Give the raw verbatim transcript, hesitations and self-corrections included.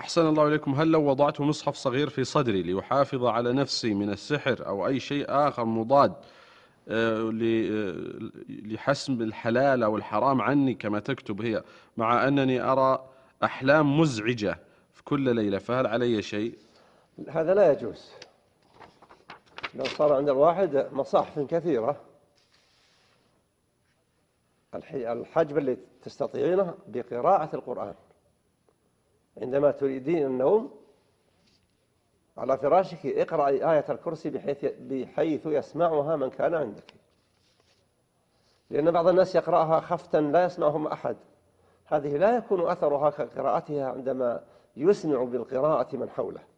أحسن الله إليكم. هل لو وضعت مصحف صغير في صدري ليحافظ على نفسي من السحر أو أي شيء آخر مضاد لحسم الحلال أو الحرام عني كما تكتب هي، مع أنني أرى أحلام مزعجة في كل ليلة، فهل علي شيء؟ هذا لا يجوز. لو صار عند الواحد مصاحف كثيرة، الحجب اللي تستطيعينه بقراءة القرآن عندما تريدين النوم على فراشك، اقرأي آية الكرسي بحيث بحيث يسمعها من كان عندك، لأن بعض الناس يقرأها خفتا لا يسمعهم أحد، هذه لا يكون أثرها كقراءتها عندما يسمع بالقراءة من حوله.